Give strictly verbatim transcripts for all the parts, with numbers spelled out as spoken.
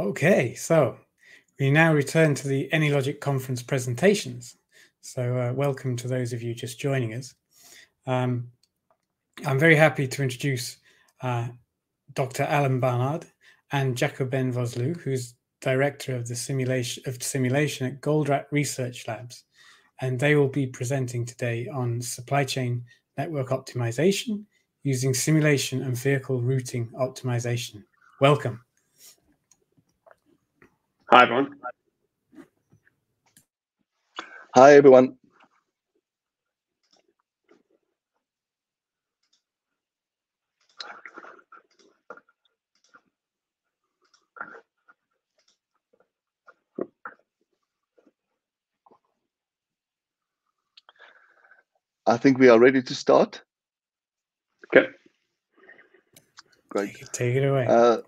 Okay, so we now return to the AnyLogic conference presentations. So uh, welcome to those of you just joining us. Um, I'm very happy to introduce uh, Doctor Alan Barnard and Jakob Ben Vosloo, who's director of the simulation of simulation at Goldratt Research Labs, and they will be presenting today on supply chain network optimization using simulation and vehicle routing optimization. Welcome. Hi, everyone. Hi, everyone. I think we are ready to start. Okay. Great. Take it, take it away. Uh,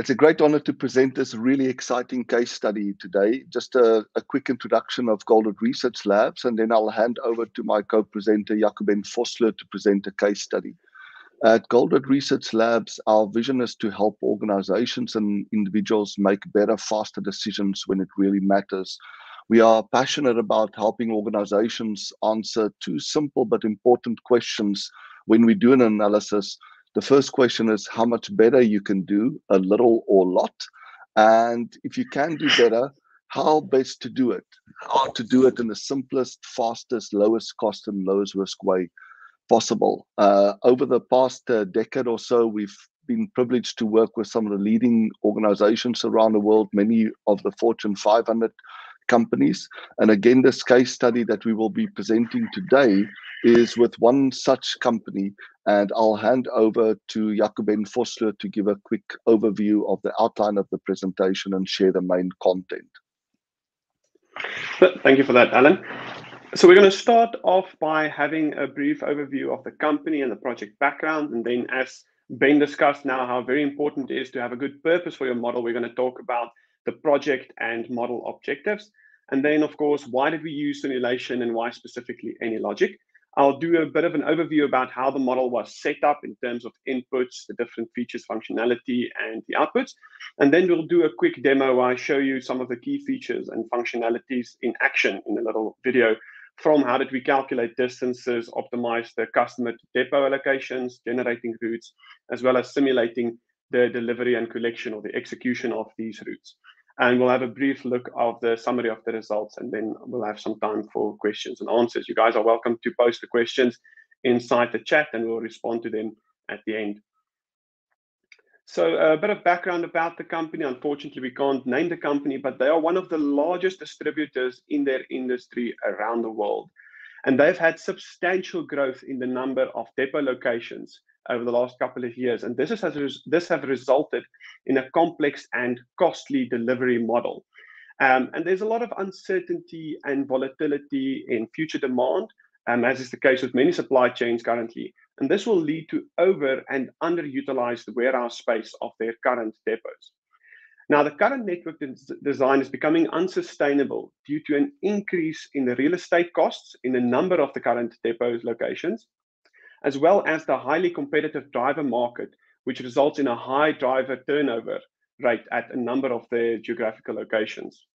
It's a great honor to present this really exciting case study today. Just a, a quick introduction of Goldratt Research Labs, and then I'll hand over to my co-presenter, Jakob Ben Fosler, to present a case study. At Goldratt Research Labs, our vision is to help organizations and individuals make better, faster decisions when it really matters. We are passionate about helping organizations answer two simple but important questions when we do an analysis. The first question is how much better you can do, a little or a lot. And if you can do better, how best to do it, how to do it in the simplest, fastest, lowest cost and lowest risk way possible. Uh, over the past uh, decade or so, we've been privileged to work with some of the leading organizations around the world, many of the Fortune five hundred companies. And again, this case study that we will be presenting today is with one such company, and I'll hand over to Jakob Ben Fossler to give a quick overview of the outline of the presentation and share the main content. Thank you for that, Alan. So we're going to start off by having a brief overview of the company and the project background, and then, as Ben discussed now, how very important it is to have a good purpose for your model, we're going to talk about the project and model objectives. And then, of course, why did we use simulation and why specifically AnyLogic? I'll do a bit of an overview about how the model was set up in terms of inputs, the different features, functionality, and the outputs. And then we'll do a quick demo where I show you some of the key features and functionalities in action in a little video, from how did we calculate distances, optimize the customer depot allocations, generating routes, as well as simulating the delivery and collection or the execution of these routes. And we'll have a brief look of the summary of the results, and then we'll have some time for questions and answers. You guys are welcome to post the questions inside the chat, and we'll respond to them at the end. So a bit of background about the company. Unfortunately, we can't name the company, but they are one of the largest distributors in their industry around the world. And they've had substantial growth in the number of depot locations over the last couple of years, and this has this have resulted in a complex and costly delivery model. Um, and there's a lot of uncertainty and volatility in future demand, um, as is the case with many supply chains currently. And this will lead to over and underutilized warehouse space of their current depots. Now, the current network des design is becoming unsustainable due to an increase in the real estate costs in the number of the current depot locations, as well as the highly competitive driver market, which results in a high driver turnover rate at a number of their geographical locations.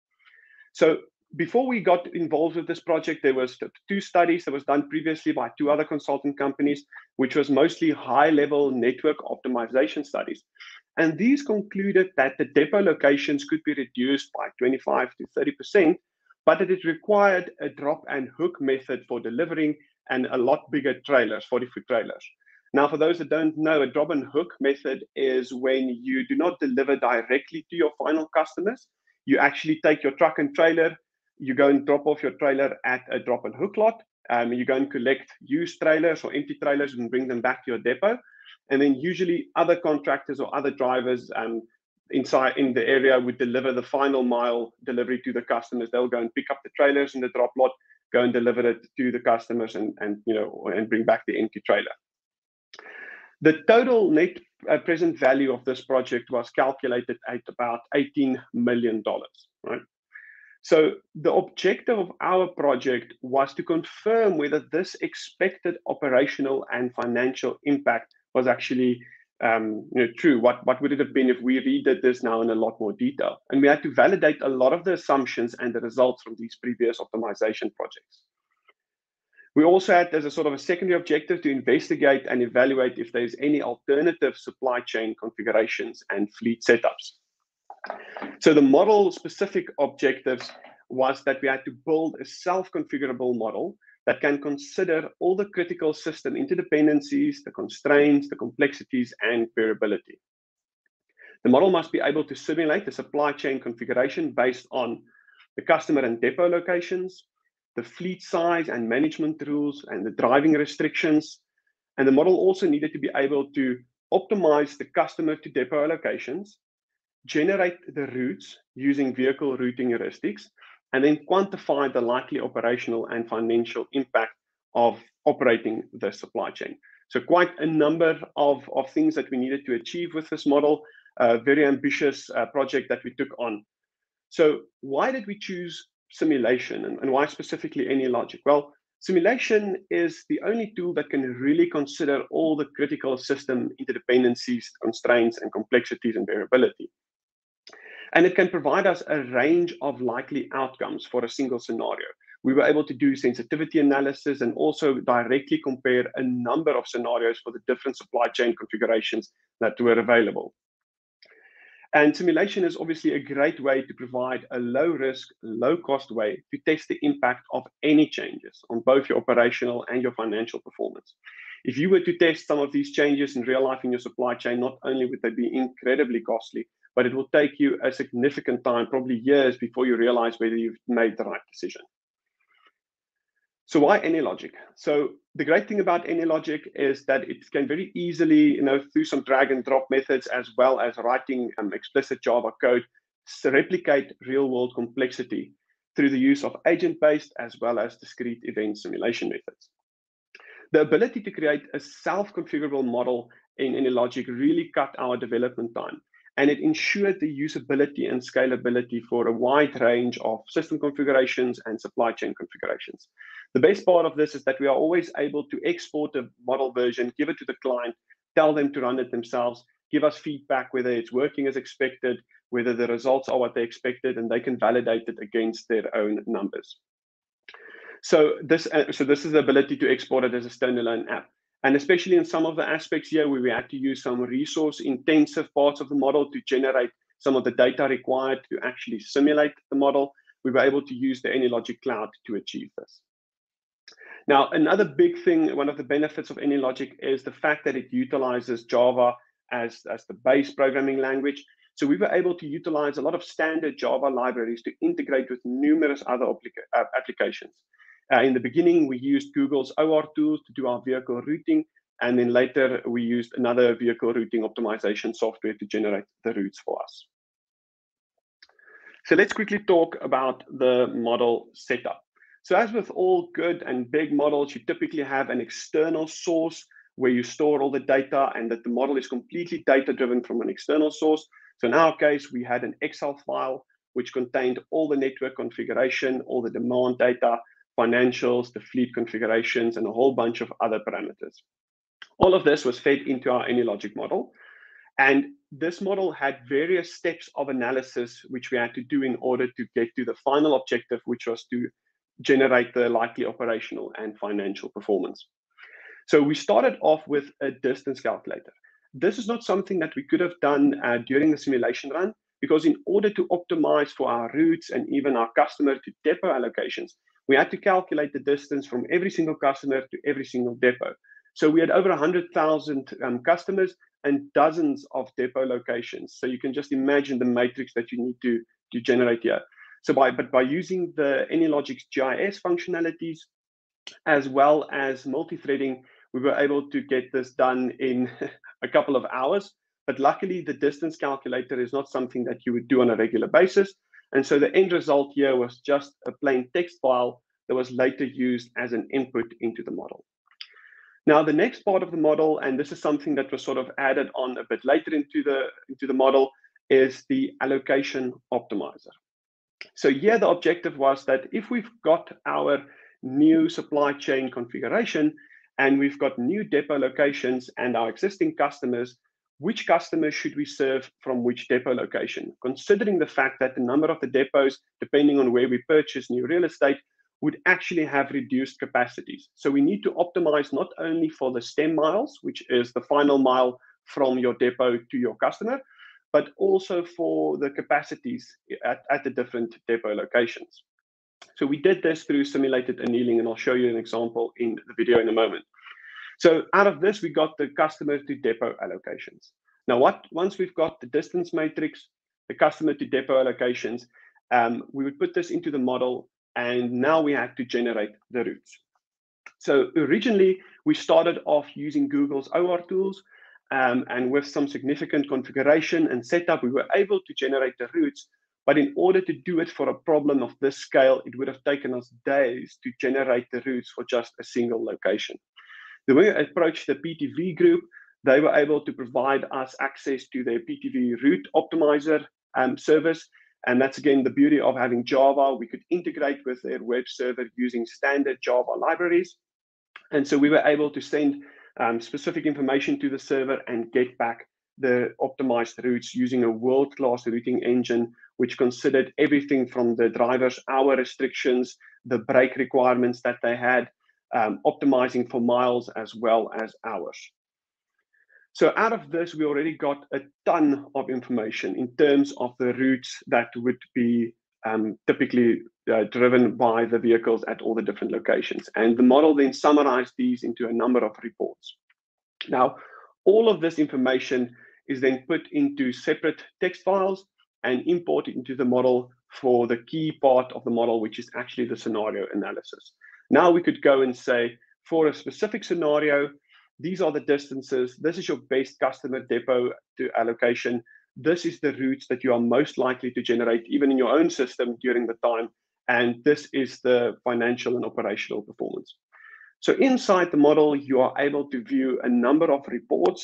So before we got involved with this project, there was two studies that was done previously by two other consultant companies, which was mostly high-level network optimization studies. And these concluded that the depot locations could be reduced by twenty-five to thirty percent, but that it required a drop and hook method for delivering and a lot bigger trailers, forty-foot trailers. Now, for those that don't know, a drop and hook method is when you do not deliver directly to your final customers. You actually take your truck and trailer, you go and drop off your trailer at a drop and hook lot, um, you go and collect used trailers or empty trailers and bring them back to your depot. And then usually other contractors or other drivers um, inside in the area would deliver the final mile delivery to the customers. They'll go and pick up the trailers in the drop lot, go and deliver it to the customers, and, and, you know, and bring back the empty trailer. The total net uh, present value of this project was calculated at about eighteen million dollars, right? So the objective of our project was to confirm whether this expected operational and financial impact was actually um, you know, true. What, what would it have been if we redid this now in a lot more detail? And we had to validate a lot of the assumptions and the results from these previous optimization projects. We also had, as a sort of a secondary objective, to investigate and evaluate if there's any alternative supply chain configurations and fleet setups. So the model specific objectives was that we had to build a self-configurable model that can consider all the critical system interdependencies, the constraints, the complexities, and variability. The model must be able to simulate the supply chain configuration based on the customer and depot locations, the fleet size and management rules, and the driving restrictions. And the model also needed to be able to optimize the customer to depot allocations, generate the routes using vehicle routing heuristics, and then quantify the likely operational and financial impact of operating the supply chain. So quite a number of, of things that we needed to achieve with this model, a very ambitious uh, project that we took on. So why did we choose simulation, and, and why specifically AnyLogic? Well, simulation is the only tool that can really consider all the critical system interdependencies, constraints, and complexities and variability. And it can provide us a range of likely outcomes for a single scenario. We were able to do sensitivity analysis and also directly compare a number of scenarios for the different supply chain configurations that were available. And simulation is obviously a great way to provide a low-risk, low-cost way to test the impact of any changes on both your operational and your financial performance. If you were to test some of these changes in real life in your supply chain, not only would they be incredibly costly, but it will take you a significant time, probably years, before you realize whether you've made the right decision. So why AnyLogic? So the great thing about AnyLogic is that it can very easily, you know, through some drag and drop methods, as well as writing um, explicit Java code, replicate real world complexity through the use of agent-based as well as discrete event simulation methods. The ability to create a self-configurable model in AnyLogic really cut our development time, and it ensured the usability and scalability for a wide range of system configurations and supply chain configurations. The best part of this is that we are always able to export a model version, give it to the client, tell them to run it themselves, give us feedback whether it's working as expected, whether the results are what they expected, and they can validate it against their own numbers. So this, uh, so this is the ability to export it as a standalone app. And especially in some of the aspects here where we had to use some resource-intensive parts of the model to generate some of the data required to actually simulate the model, we were able to use the AnyLogic Cloud to achieve this. Now, another big thing, one of the benefits of AnyLogic is the fact that it utilizes Java as, as the base programming language. So we were able to utilize a lot of standard Java libraries to integrate with numerous other uh, applications. Uh, in the beginning, we used Google's O R tools to do our vehicle routing, and then later we used another vehicle routing optimization software to generate the routes for us. So let's quickly talk about the model setup. So as with all good and big models, you typically have an external source where you store all the data, and that the model is completely data-driven from an external source. So in our case, we had an Excel file which contained all the network configuration, all the demand data, financials, the fleet configurations, and a whole bunch of other parameters. All of this was fed into our AnyLogic model. And this model had various steps of analysis, which we had to do in order to get to the final objective, which was to generate the likely operational and financial performance. So we started off with a distance calculator. This is not something that we could have done uh, during the simulation run, because in order to optimize for our routes and even our customer to depot allocations, we had to calculate the distance from every single customer to every single depot. So we had over one hundred thousand um, customers and dozens of depot locations. So you can just imagine the matrix that you need to, to generate here. So by, but by using the AnyLogic's G I S functionalities, as well as multi-threading, we were able to get this done in a couple of hours. But luckily, the distance calculator is not something that you would do on a regular basis. And so the end result here was just a plain text file that was later used as an input into the model. Now, the next part of the model, and this is something that was sort of added on a bit later into the, into the model, is the allocation optimizer. So here, the objective was that if we've got our new supply chain configuration, and we've got new depot locations and our existing customers, which customers should we serve from which depot location, considering the fact that the number of the depots, depending on where we purchase new real estate, would actually have reduced capacities. So we need to optimize not only for the stem miles, which is the final mile from your depot to your customer, but also for the capacities at, at the different depot locations. So we did this through simulated annealing, and I'll show you an example in the video in a moment. So out of this, we got the customer to depot allocations. Now, what once we've got the distance matrix, the customer to depot allocations, um, we would put this into the model, and now we had to generate the routes. So originally, we started off using Google's O R tools, um, and with some significant configuration and setup, we were able to generate the routes. But in order to do it for a problem of this scale, it would have taken us days to generate the routes for just a single location. The way I approached the P T V group, they were able to provide us access to their P T V route optimizer um, service. And that's, again, the beauty of having Java. We could integrate with their web server using standard Java libraries. And so we were able to send um, specific information to the server and get back the optimized routes using a world-class routing engine, which considered everything from the driver's hour restrictions, the break requirements that they had, Um, optimizing for miles as well as hours. So out of this, we already got a ton of information in terms of the routes that would be um, typically uh, driven by the vehicles at all the different locations. And the model then summarized these into a number of reports. Now, all of this information is then put into separate text files and imported into the model for the key part of the model, which is actually the scenario analysis. Now we could go and say, for a specific scenario, these are the distances, this is your best customer depot to allocation, this is the routes that you are most likely to generate, even in your own system during the time, and this is the financial and operational performance. So inside the model, you are able to view a number of reports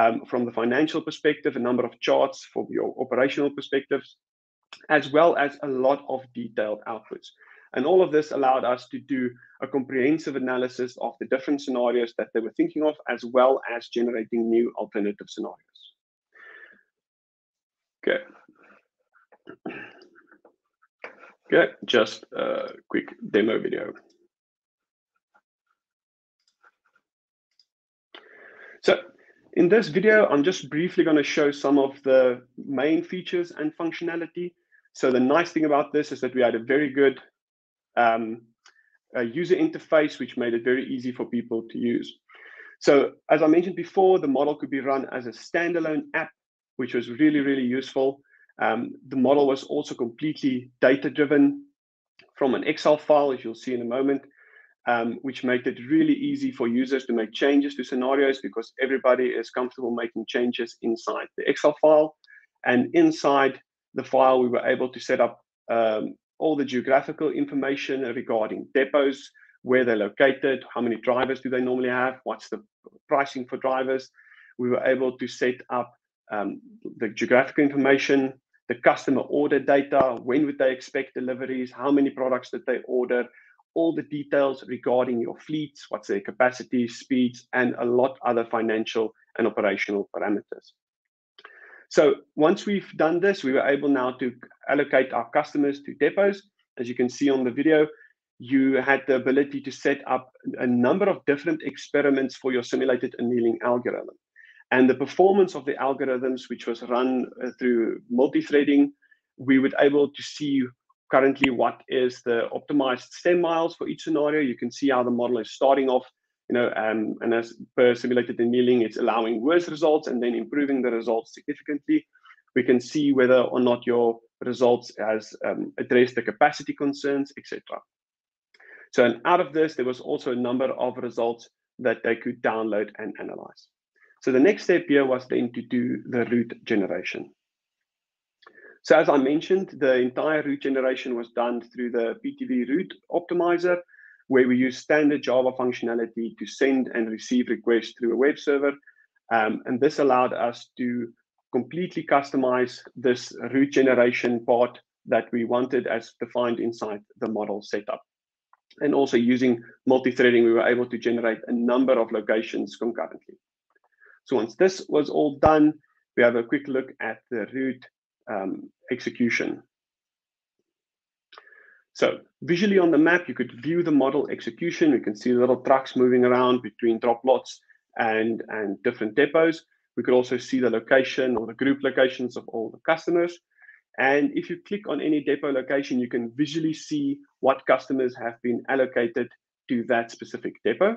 um, from the financial perspective, a number of charts from your operational perspectives, as well as a lot of detailed outputs. And all of this allowed us to do a comprehensive analysis of the different scenarios that they were thinking of, as well as generating new alternative scenarios. Okay. Okay, just a quick demo video. So in this video, I'm just briefly going to show some of the main features and functionality. So the nice thing about this is that we had a very good Um, a user interface, which made it very easy for people to use. So as I mentioned before, the model could be run as a standalone app, which was really, really useful. Um, the model was also completely data-driven from an Excel file, as you'll see in a moment, um, which made it really easy for users to make changes to scenarios because everybody is comfortable making changes inside the Excel file. And inside the file, we were able to set up um, all the geographical information regarding depots, where they're located, how many drivers do they normally have, what's the pricing for drivers. We were able to set up um, the geographical information, the customer order data, when would they expect deliveries, how many products did they order, all the details regarding your fleets, what's their capacity, speeds, and a lot other financial and operational parameters. So once we've done this, we were able now to allocate our customers to depots. As you can see on the video, you had the ability to set up a number of different experiments for your simulated annealing algorithm. And the performance of the algorithms, which was run through multi-threading, we were able to see currently what is the optimized stem miles for each scenario. You can see how the model is starting off. You know, um, and as per simulated annealing, it's allowing worse results and then improving the results significantly. We can see whether or not your results has um, addressed the capacity concerns, et cetera. So, and out of this, there was also a number of results that they could download and analyze. So the next step here was then to do the route generation. So as I mentioned, the entire route generation was done through the P T V route optimizer, where we use standard Java functionality to send and receive requests through a web server. Um, and this allowed us to completely customize this route generation part that we wanted as defined inside the model setup. And also using multi-threading, we were able to generate a number of locations concurrently. So once this was all done, we have a quick look at the route um, execution. So visually on the map, you could view the model execution. We can see little trucks moving around between drop lots and, and different depots. We could also see the location or the group locations of all the customers. And if you click on any depot location, you can visually see what customers have been allocated to that specific depot.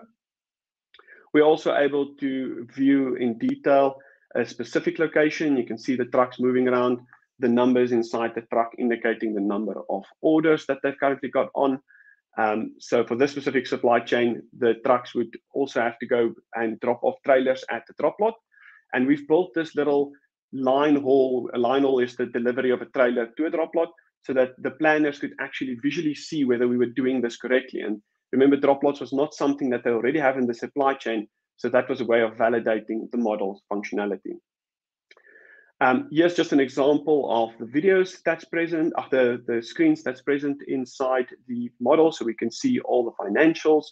We're also able to view in detail a specific location. You can see the trucks moving around, the numbers inside the truck indicating the number of orders that they've currently got on. Um, so for this specific supply chain, the trucks would also have to go and drop off trailers at the drop lot. And we've built this little line haul. A line haul is the delivery of a trailer to a drop lot, so that the planners could actually visually see whether we were doing this correctly. And remember, drop lots was not something that they already have in the supply chain. So that was a way of validating the model's functionality. Um, here's just an example of the videos that's present, of the, the screens that's present inside the model. So we can see all the financials.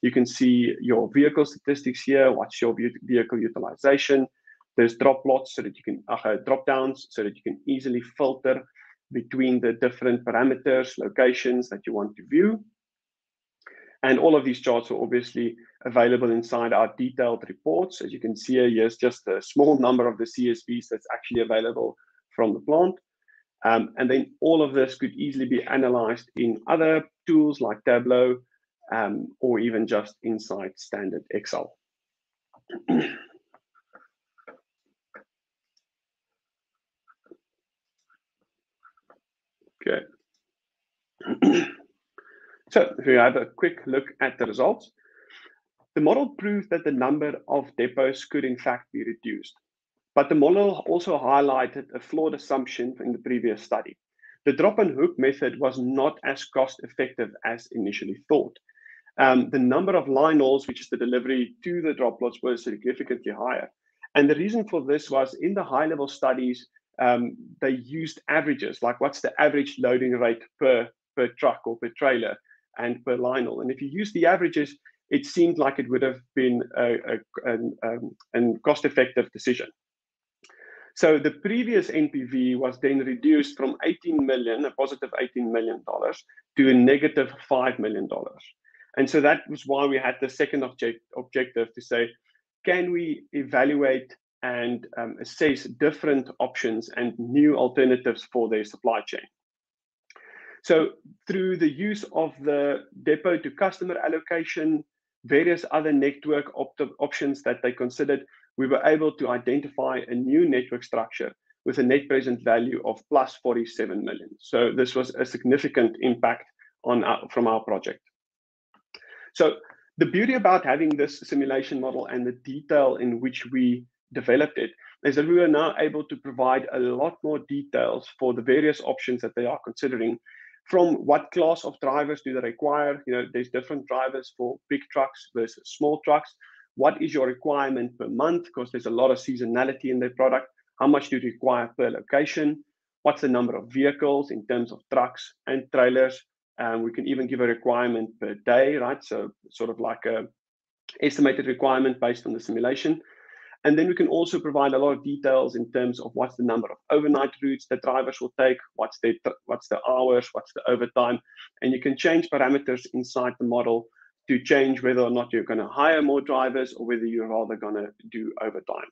You can see your vehicle statistics here. What's your vehicle utilization? There's drop lots so that you can uh, drop downs so that you can easily filter between the different parameters, locations that you want to view. And all of these charts are obviously available inside our detailed reports. As you can see here, here's just a small number of the C S Vs that's actually available from the plant. Um, and then all of this could easily be analyzed in other tools like Tableau um, or even just inside standard Excel. Okay. So if we have a quick look at the results, the model proved that the number of depots could in fact be reduced. But the model also highlighted a flawed assumption in the previous study. The drop and hook method was not as cost effective as initially thought. Um, the number of line hauls, which is the delivery to the drop lots, was significantly higher. And the reason for this was in the high level studies, um, they used averages, like what's the average loading rate per, per truck or per trailer and per line haul. And if you use the averages, it seemed like it would have been a, a, an, um, an cost-effective decision. So the previous N P V was then reduced from eighteen million dollars, a positive eighteen million dollars, to a negative five million dollars. And so that was why we had the second object, objective to say, can we evaluate and um, assess different options and new alternatives for their supply chain? So through the use of the depot to customer allocation, various other network opt options that they considered, we were able to identify a new network structure with a net present value of plus forty-seven million. So this was a significant impact on our, from our project. So the beauty about having this simulation model and the detail in which we developed it is that we are now able to provide a lot more details for the various options that they are considering. From what class of drivers do they require? You know, there's different drivers for big trucks versus small trucks. What is your requirement per month? Because there's a lot of seasonality in their product. How much do you require per location? What's the number of vehicles in terms of trucks and trailers? Um, we can even give a requirement per day, right? So sort of like a estimated requirement based on the simulation. And then we can also provide a lot of details in terms of what's the number of overnight routes that drivers will take, what's the, what's the hours, what's the overtime. And you can change parameters inside the model to change whether or not you're going to hire more drivers or whether you're rather going to do overtime.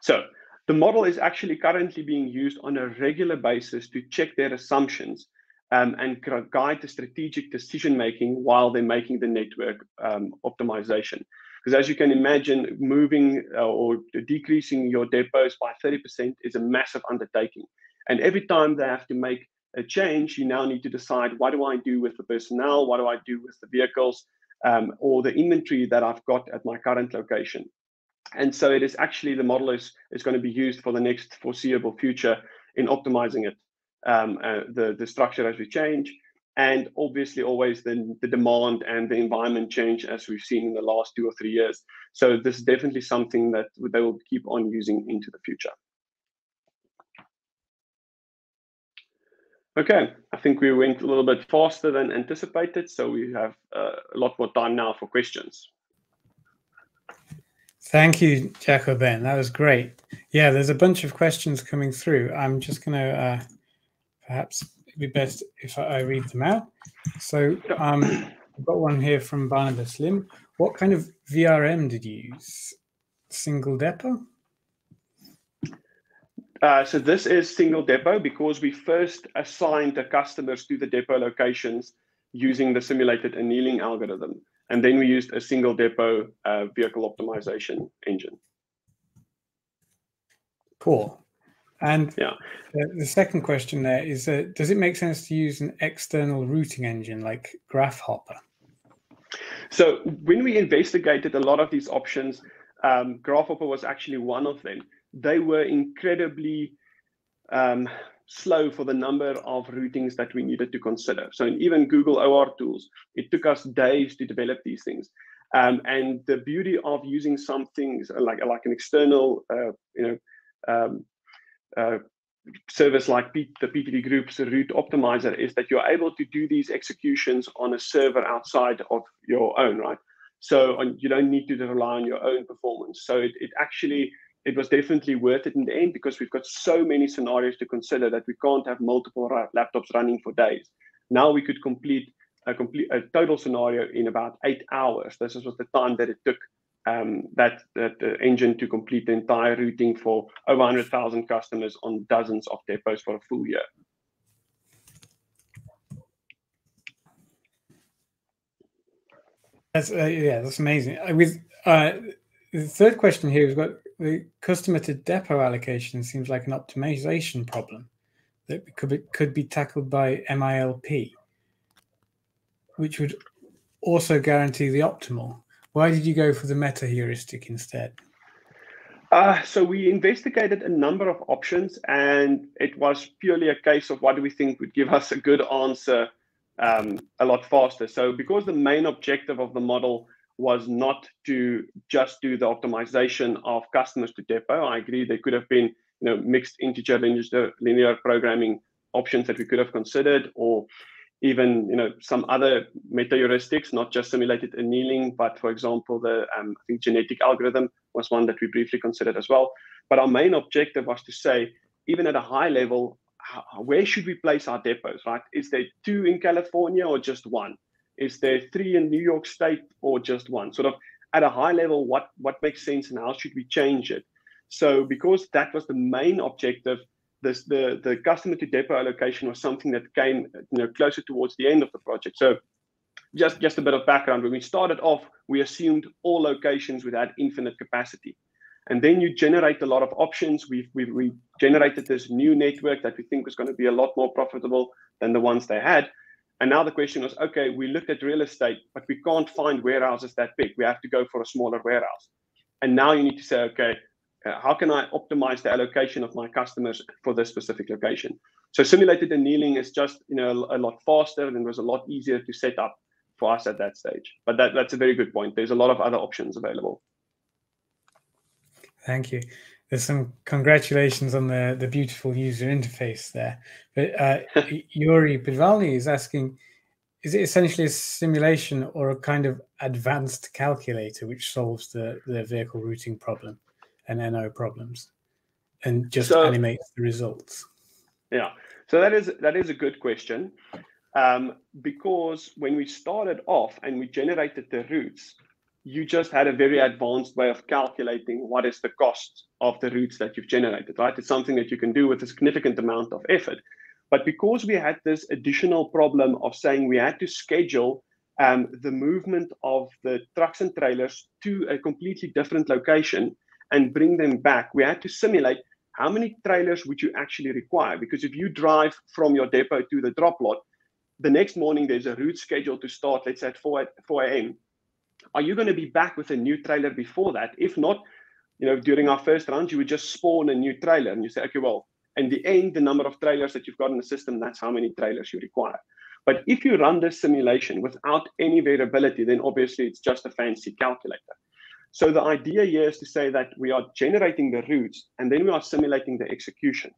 So the model is actually currently being used on a regular basis to check their assumptions um, and guide the strategic decision-making while they're making the network um, optimization. Because as you can imagine, moving uh, or decreasing your depots by thirty percent is a massive undertaking. And every time they have to make a change, you now need to decide, what do I do with the personnel? What do I do with the vehicles um, or the inventory that I've got at my current location? And so it is actually, the model is, is going to be used for the next foreseeable future in optimizing it, um, uh, the, the structure as we change. And obviously always the, the demand and the environment change as we've seen in the last two or three years. So this is definitely something that they will keep on using into the future. Okay, I think we went a little bit faster than anticipated. So we have uh, a lot more time now for questions. Thank you, Jakob Ben. That was great. Yeah, there's a bunch of questions coming through. I'm just going to uh, perhaps it'd be best if I read them out. So um, I've got one here from Barnabas Lim. What kind of V R M did you use? Single depot? Uh, so this is single depot because we first assigned the customers to the depot locations using the simulated annealing algorithm. And then we used a single depot uh, vehicle optimization engine. Cool. And yeah. the, the second question there is, uh, does it make sense to use an external routing engine like GraphHopper? So when we investigated a lot of these options, um, GraphHopper was actually one of them. They were incredibly um, slow for the number of routings that we needed to consider. So in even Google O R tools, it took us days to develop these things. Um, and the beauty of using some things like, like an external uh, you know, um, uh, service like P the P T V group's route optimizer is that you're able to do these executions on a server outside of your own, right? So on, you don't need to rely on your own performance. So it, it actually, it was definitely worth it in the end because we've got so many scenarios to consider that we can't have multiple laptops running for days. Now we could complete a, complete, a total scenario in about eight hours. This was the time that it took um, that, that uh, engine to complete the entire routing for over one hundred thousand customers on dozens of depots for a full year. That's, uh, yeah, that's amazing. With uh, the third question here is what the customer to depot allocation seems like an optimization problem that could be, could be tackled by M I L P, which would also guarantee the optimal. Why did you go for the meta heuristic instead? Uh, so we investigated a number of options, and it was purely a case of what do we think would give us a good answer um, a lot faster. So because the main objective of the model was not to just do the optimization of customers to depot. I agree there could have been you know, mixed integer linear programming options that we could have considered, or even you know some other meta heuristics, not just simulated annealing, but for example, the um, I think genetic algorithm was one that we briefly considered as well. But our main objective was to say, even at a high level, how, where should we place our depots, right? Is there two in California or just one? Is there three in New York State or just one? Sort of at a high level, what, what makes sense and how should we change it? So because that was the main objective, this, the, the customer to depot allocation was something that came you know, closer towards the end of the project. So just, just a bit of background. When we started off, we assumed all locations would have infinite capacity. And then you generate a lot of options. We've, we've we generated this new network that we think was going to be a lot more profitable than the ones they had. And now the question was, okay, we looked at real estate, but we can't find warehouses that big. We have to go for a smaller warehouse. And now you need to say, okay, uh, how can I optimize the allocation of my customers for this specific location? So simulated annealing is just you know a, a lot faster and it was a lot easier to set up for us at that stage. But that, that's a very good point. There's a lot of other options available. Thank you. There's some congratulations on the, the beautiful user interface there. But uh, Yuri Pidvalny is asking, is it essentially a simulation or a kind of advanced calculator which solves the, the vehicle routing problem and N O problems and just so, animates the results? Yeah, so that is, that is a good question um, because when we started off and we generated the routes, you just had a very advanced way of calculating what is the cost of the routes that you've generated, right? It's something that you can do with a significant amount of effort. But because we had this additional problem of saying we had to schedule um, the movement of the trucks and trailers to a completely different location and bring them back, we had to simulate how many trailers would you actually require? Because if you drive from your depot to the drop lot, the next morning there's a route scheduled to start, let's say at four a m Are you going to be back with a new trailer before that? If not, you know, during our first round, you would just spawn a new trailer and you say, okay, well, in the end, the number of trailers that you've got in the system, that's how many trailers you require. But if you run this simulation without any variability, then obviously it's just a fancy calculator. So the idea here is to say that we are generating the routes and then we are simulating the execution.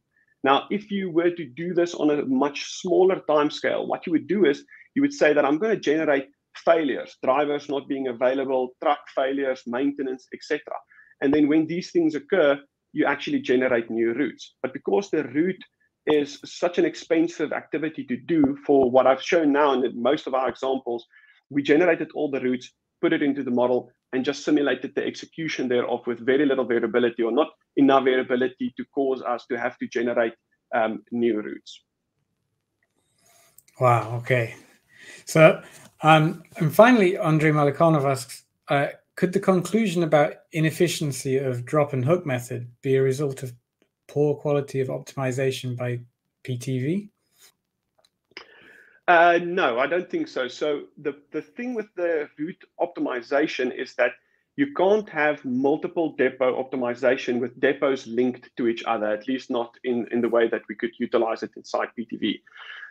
Now, if you were to do this on a much smaller time scale, what you would do is you would say that I'm going to generate failures, drivers not being available, truck failures, maintenance, et cetera. And then when these things occur, you actually generate new routes. But because the route is such an expensive activity to do, for what I've shown now in most of our examples, we generated all the routes, put it into the model, and just simulated the execution thereof with very little variability, or not enough variability to cause us to have to generate um, new routes. Wow, okay. So, um, and finally, Andrei Malikonov asks, uh, could the conclusion about inefficiency of drop and hook method be a result of poor quality of optimization by P T V? Uh, no, I don't think so. So the, the thing with the route optimization is that you can't have multiple depot optimization with depots linked to each other, at least not in, in the way that we could utilize it inside P T V.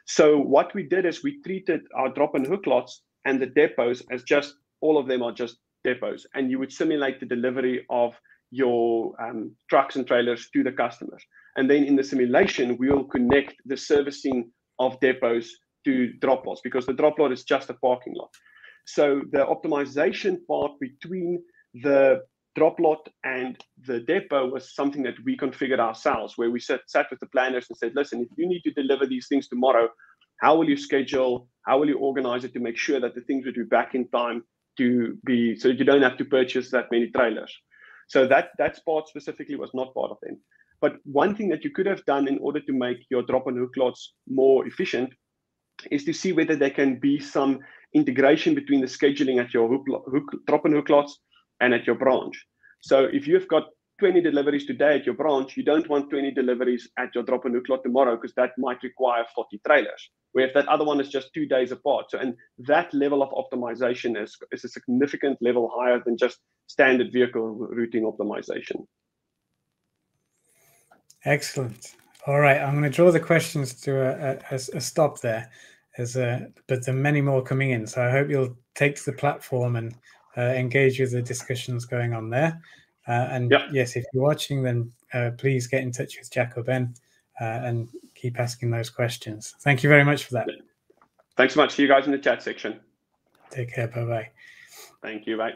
So what we did is we treated our drop and hook lots and the depots as just, all of them are just depots, and you would simulate the delivery of your um, trucks and trailers to the customers. And then in the simulation, we'll connect the servicing of depots to drop lots, because the drop lot is just a parking lot. So the optimization part between the drop lot and the depot was something that we configured ourselves, where we sat, sat with the planners and said, listen, if you need to deliver these things tomorrow, how will you schedule? How will you organize it to make sure that the things will be back in time to be, so you don't have to purchase that many trailers? So that, that part specifically was not part of it. But one thing that you could have done in order to make your drop and hook lots more efficient is to see whether there can be some integration between the scheduling at your hook, hook, drop and hook lots and at your branch. So if you've got twenty deliveries today at your branch, you don't want twenty deliveries at your drop and hook lot tomorrow, because that might require forty trailers, where if that other one is just two days apart. So, and that level of optimization is, is a significant level higher than just standard vehicle routing optimization. Excellent. All right, I'm going to draw the questions to a, a, a stop there, as a, but there are many more coming in. So I hope you'll take to the platform and uh, engage with the discussions going on there. Uh, and yep. Yes, if you're watching, then uh, please get in touch with Jakob Ben uh, and keep asking those questions. Thank you very much for that. Thanks so much. See you guys in the chat section. Take care. Bye-bye. Thank you. Bye.